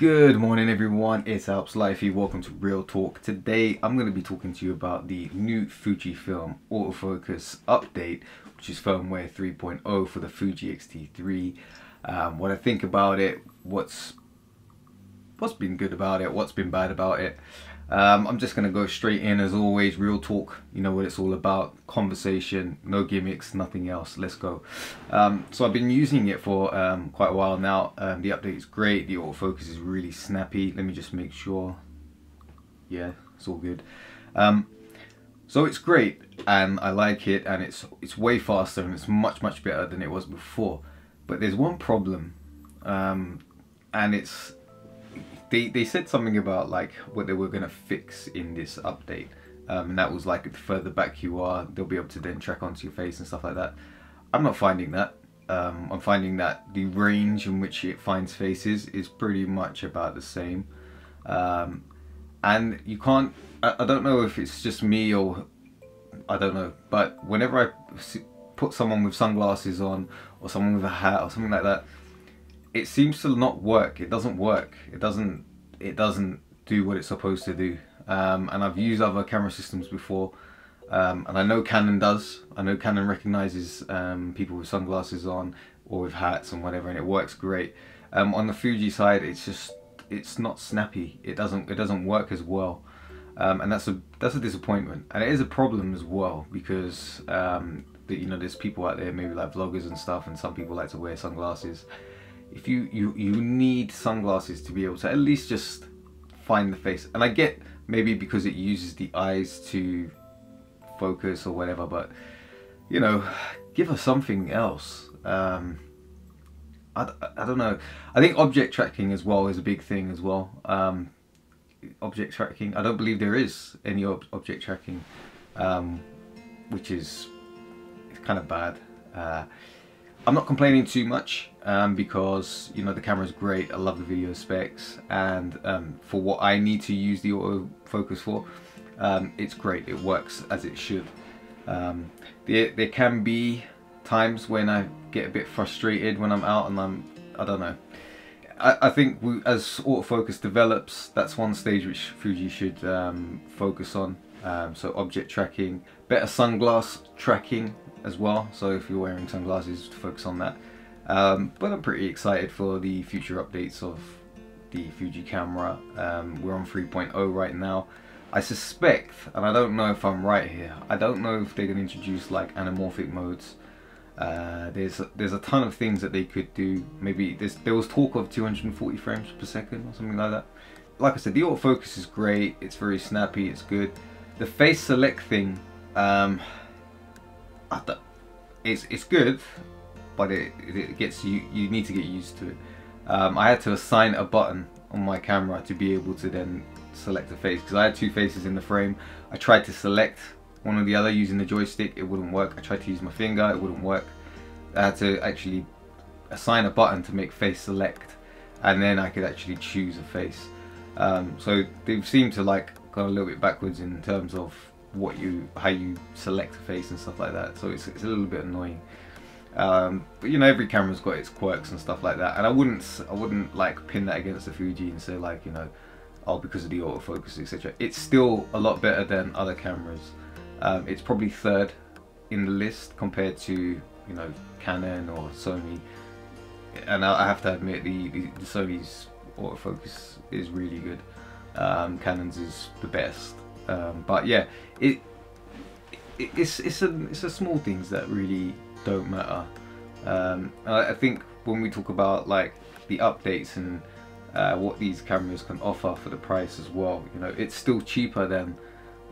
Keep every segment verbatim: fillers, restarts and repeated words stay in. Good morning everyone, it's Alps Lifey, welcome to Real Talk. Today I'm going to be talking to you about the new Fujifilm autofocus update, which is firmware three point oh for the Fuji X T three. Um, what I think about it, what's what's been good about it, what's been bad about it. Um, I'm just going to go straight in as always, real talk, you know what it's all about, conversation, no gimmicks, nothing else, let's go. Um, so I've been using it for um, quite a while now. Um, the update is great, the autofocus is really snappy. Let me just make sure, yeah, it's all good. Um, so it's great and I like it, and it's, it's way faster and it's much, much better than it was before. But there's one problem, um, and it's... They, they said something about like what they were going to fix in this update, um, and that was like the further back you are, they'll be able to then track onto your face and stuff like that. I'm not finding that. Um, I'm finding that the range in which it finds faces is pretty much about the same. Um, and you can't, I, I don't know if it's just me or, I don't know, but whenever I put someone with sunglasses on or someone with a hat or something like that, it seems to not work. It doesn't work. It doesn't. It doesn't do what it's supposed to do. Um, and I've used other camera systems before, um, and I know Canon does. I know Canon recognizes um, people with sunglasses on or with hats and whatever, and it works great. Um, on the Fuji side, it's just it's not snappy. It doesn't. It doesn't work as well, um, and that's a that's a disappointment. And it is a problem as well because um, the, you know, there's people out there, maybe like vloggers and stuff, and some people like to wear sunglasses. If you, you you need sunglasses to be able to at least just find the face, and I get maybe because it uses the eyes to focus or whatever, but you know, give us something else. um, I, I don't know. I think object tracking as well is a big thing as well. um, object tracking, I don't believe there is any ob object tracking, um, which is it's kind of bad. uh, I'm not complaining too much, um, because you know the camera's great, I love the video specs, and um, for what I need to use the autofocus for, um, it's great, it works as it should. Um, there, there can be times when I get a bit frustrated when I'm out and I'm, I don't know. I, I think we, as autofocus develops, that's one stage which Fuji should um, focus on. Um, so object tracking, better sunglass tracking as well, so if you're wearing sunglasses, focus on that. Um, but I'm pretty excited for the future updates of the Fuji camera. Um, we're on three point oh right now. I suspect, and I don't know if I'm right here, I don't know if they're going to introduce like anamorphic modes. Uh, there's there's a ton of things that they could do. Maybe there's, there was talk of two hundred forty frames per second or something like that. Like I said, the autofocus is great, it's very snappy, it's good. The face select thing, um, I th it's it's good, but it, it gets you. You need to get used to it. Um, I had to assign a button on my camera to be able to then select a face because I had two faces in the frame. I tried to select one or the other using the joystick. It wouldn't work. I tried to use my finger. It wouldn't work. I had to actually assign a button to make face select, and then I could actually choose a face. Um, so they've seemed to like gone a little bit backwards in terms of what you how you select a face and stuff like that, so it's, it's a little bit annoying. Um, but you know, every camera's got its quirks and stuff like that, and I wouldn't I wouldn't like pin that against the Fuji and say like, you know, oh, because of the autofocus etc. It's still a lot better than other cameras. Um, it's probably third in the list compared to, you know, Canon or Sony, and I, I have to admit the, the, the Sony's autofocus is really good. Um, Canon's is the best. Um, but yeah, it, it it's it's a it's a small things that really don't matter. Um, I, I think when we talk about like the updates and uh, what these cameras can offer for the price as well, you know, it's still cheaper than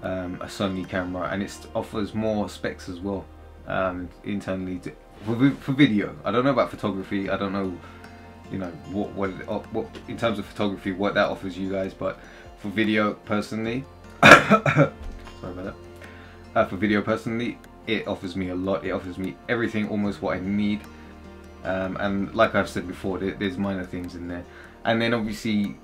um, a Sony camera, and it offers more specs as well, um, internally to, for, for video. I don't know about photography. I don't know, you know, what what what in terms of photography what that offers you guys, but for video personally. Sorry about that. Uh, for video personally, it offers me a lot. It offers me everything, almost what I need. Um, and like I've said before, there, there's minor things in there. And then obviously,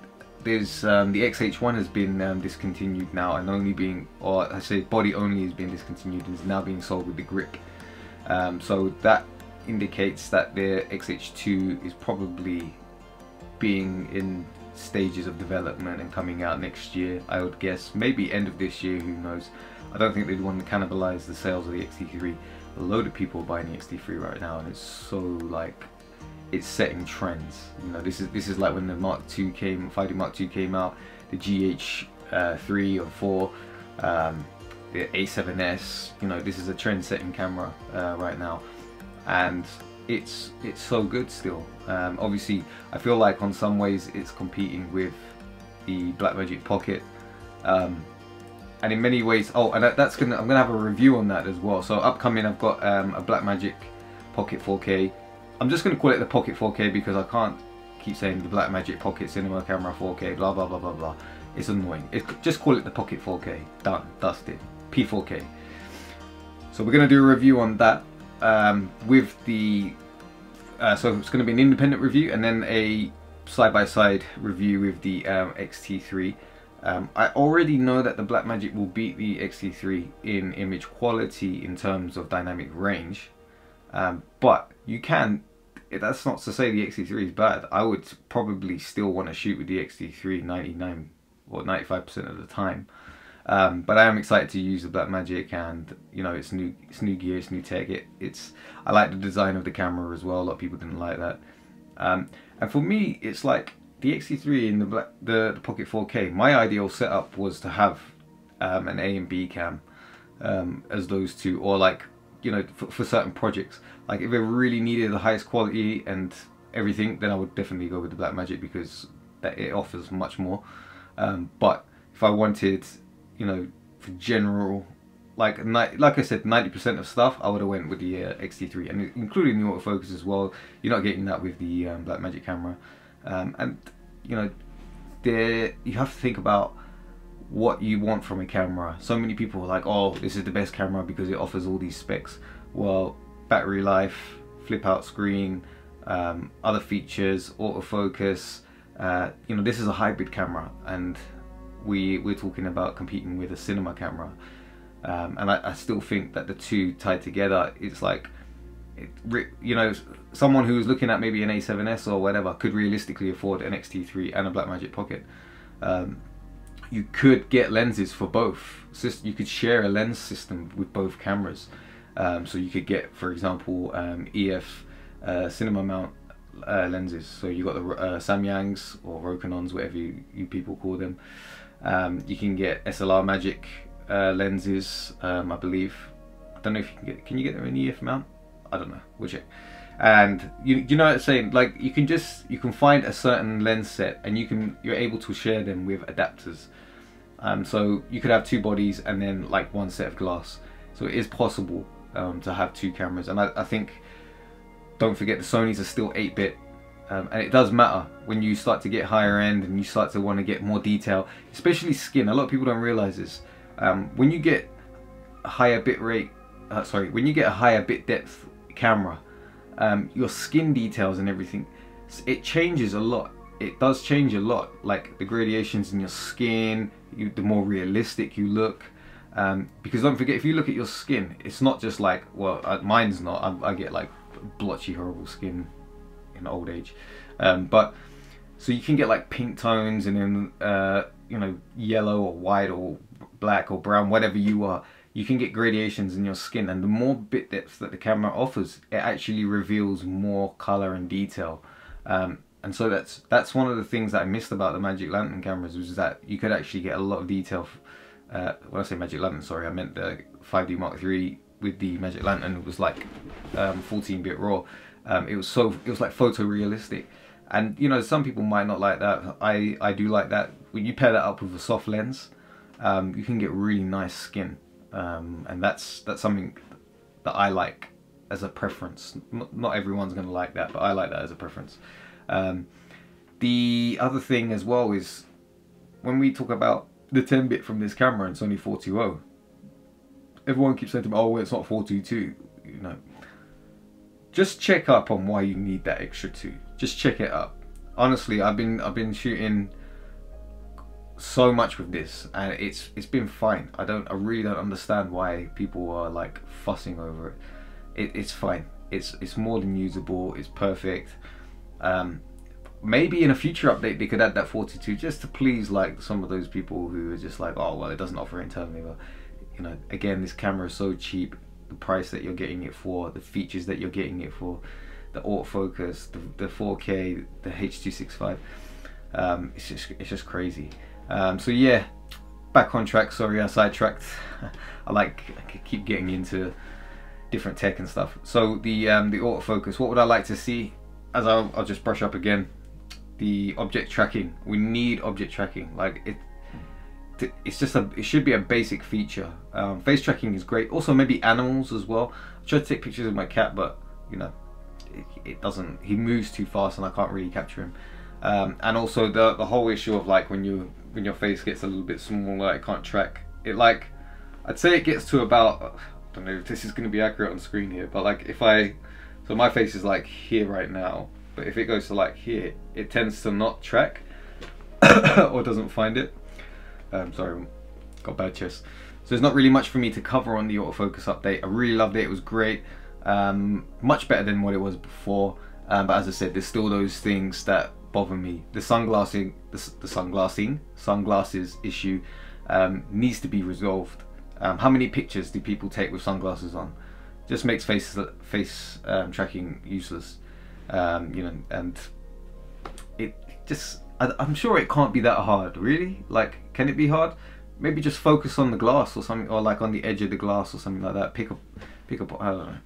there's um, the X H one has been um, discontinued now, and only being, or I say, body only is being discontinued and is now being sold with the grip. Um, so that indicates that their X H two is probably being in stages of development and coming out next year, I would guess. Maybe end of this year, who knows. I don't think they'd want to cannibalize the sales of the X T three. A load of people are buying the X T three right now, and it's so, like, it's setting trends. You know, this is this is like when the Mark two came, five D Mark two came out, the G H three or four, um, the A seven S. You know, this is a trend-setting camera uh, right now, and it's it's so good still. Um, obviously, I feel like on some ways it's competing with the Blackmagic Pocket. Um, And in many ways, oh, and that's gonna, I'm gonna have a review on that as well. So upcoming, I've got um, a Blackmagic Pocket four K. I'm just gonna call it the Pocket four K because I can't keep saying the Blackmagic Pocket Cinema Camera four K. Blah blah blah blah blah. It's annoying. It, just call it the Pocket four K. Done, dusted. P four K. So we're gonna do a review on that um, with the. Uh, so it's gonna be an independent review and then a side-by-side review with the um, X T three. Um, I already know that the Blackmagic will beat the X T three in image quality in terms of dynamic range, um, but you can, that's not to say the X T three is bad. I would probably still want to shoot with the X T three ninety-nine or ninety-five percent of the time, um, but I am excited to use the Blackmagic, and you know, it's new, it's new gear, it's new tech. It, it's, I like the design of the camera as well. A lot of people didn't like that, um, and for me, it's like, the X T three and the, black, the, the Pocket four K, my ideal setup was to have um, an A and B cam um, as those two, or like, you know, for, for certain projects. Like if I really needed the highest quality and everything, then I would definitely go with the Blackmagic because that it offers much more. Um, but if I wanted, you know, for general, like like I said, ninety percent of stuff, I would have went with the uh, X T three, and including the autofocus as well. You're not getting that with the um, Blackmagic camera. Um, and you know, there you have to think about what you want from a camera. So many people are like, "Oh, this is the best camera because it offers all these specs." Well, battery life, flip-out screen, um, other features, autofocus. Uh, you know, this is a hybrid camera, and we we're talking about competing with a cinema camera. Um, and I, I still think that the two tied together, it's like, it, you know, someone who's looking at maybe an A seven S or whatever could realistically afford an X T three and a Blackmagic Pocket. Um, you could get lenses for both. You could share a lens system with both cameras. Um, so you could get, for example, um, E F uh, cinema mount uh, lenses. So you got the uh, Samyangs or Rokinons, whatever you, you people call them. Um, you can get S L R Magic uh, lenses, um, I believe. I don't know if you can get, can you get them in E F mount? I don't know, we'll check. And you, you know what I'm saying, like you can just, you can find a certain lens set and you can, you're able to share them with adapters. Um, so you could have two bodies and then like one set of glass. So it is possible um, to have two cameras. And I, I think, don't forget the Sonys are still eight bit. Um, and it does matter when you start to get higher end and you start to want to get more detail, especially skin. A lot of people don't realize this. Um, when you get a higher bit rate, uh, sorry, when you get a higher bit depth camera, um, your skin details and everything, it changes a lot. It does change a lot, like the gradations in your skin, you, the more realistic you look, um, because don't forget, if you look at your skin, it's not just like, well, uh, mine's not, I, I get like blotchy horrible skin in old age, um, but so you can get like pink tones and then uh, you know, yellow or white or black or brown, whatever you are. You can get gradations in your skin, and the more bit depth that the camera offers, it actually reveals more color and detail. Um, and so that's that's one of the things that I missed about the Magic Lantern cameras, was that you could actually get a lot of detail. Uh, when I say Magic Lantern, sorry, I meant the five D Mark three with the Magic Lantern. It was like fourteen bit raw. Um, it was so it was like photorealistic, and you know, some people might not like that. I I do like that. When you pair that up with a soft lens, um, you can get really nice skin. Um, and that's that's something that I like as a preference. N not everyone's going to like that, but I like that as a preference. Um, the other thing as well is when we talk about the ten bit from this camera and Sony four twenty, everyone keeps saying to me, "Oh, well, it's not four twenty-two." You know, just check up on why you need that extra two. Just check it up. Honestly, I've been I've been shooting so much with this, and it's it's been fine. I don't I really don't understand why people are like fussing over it. it it's fine. It's it's more than usable. It's perfect. Um, maybe in a future update they could add that forty-two just to please like some of those people who are just like, oh well, it doesn't offer internally. Well, you know, again, this camera is so cheap, the price that you're getting it for, the features that you're getting it for, the autofocus, the, the four K, the H two sixty-five, um, it's just it's just crazy. Um, so yeah, back on track. Sorry, I sidetracked. I like I keep getting into different tech and stuff. So the um, the autofocus. What would I like to see? As I'll, I'll just brush up again. The object tracking. We need object tracking. Like it. It's just a. It should be a basic feature. Um, face tracking is great. Also maybe animals as well. I tried to take pictures of my cat, but you know, it, it doesn't. He moves too fast, and I can't really capture him. Um, and also the the whole issue of like when you when your face gets a little bit smaller, it can't track it. Like I'd say it gets to about. I don't know if this is going to be accurate on screen here, but like if I. So my face is like here right now, but if it goes to like here, it tends to not track or doesn't find it. Um, sorry, got bad chest. So there's not really much for me to cover on the autofocus update. I really loved it, it was great. Um, much better than what it was before. Um, but as I said, there's still those things that bother me. The sunglassing, the, the sunglassing, sunglasses issue um, needs to be resolved. Um, how many pictures do people take with sunglasses on? Just makes face face um, tracking useless, um, you know, and it just. I, I'm sure it can't be that hard, really. Like, can it be hard? Maybe just focus on the glass or something, or like on the edge of the glass or something like that. Pick up, pick up. I don't know.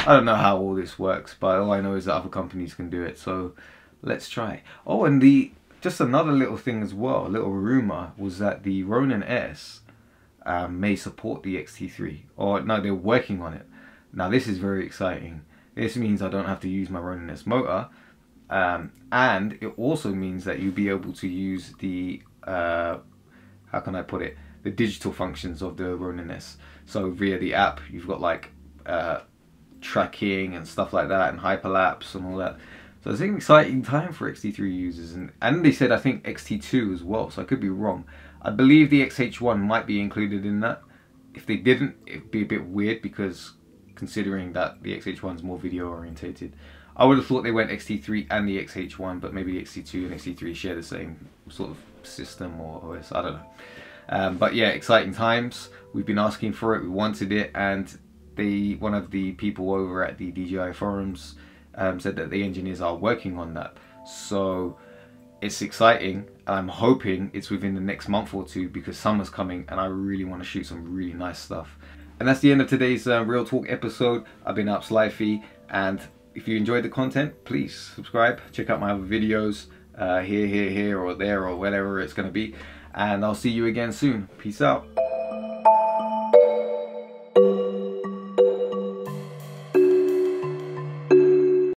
I don't know how all this works, but all I know is that other companies can do it. So let's try. Oh, and the just another little thing as well. A little rumor was that the Ronin S um, may support the X T three, or no, they're working on it. Now this is very exciting. This means I don't have to use my Ronin S motor, um, and it also means that you'll be able to use the, uh, how can I put it, the digital functions of the Ronin S. So via the app, you've got like uh, tracking and stuff like that, and hyperlapse and all that. So it's an exciting time for X T three users, and, and they said I think X T two as well, so I could be wrong. I believe the X H one might be included in that. If they didn't, it'd be a bit weird because considering that the X H one is more video orientated. I would have thought they went X T three and the X H one, but maybe the X T two and X T three share the same sort of system or O S, I don't know. Um, but yeah, exciting times. We've been asking for it, we wanted it, and the, one of the people over at the D J I forums um, said that the engineers are working on that. So it's exciting. I'm hoping it's within the next month or two because summer's coming and I really want to shoot some really nice stuff. And that's the end of today's uh, Real Talk episode. I've been Alps Lifey, and if you enjoyed the content, please subscribe, check out my other videos, uh, here, here, here, or there, or whatever it's going to be, and I'll see you again soon. Peace out.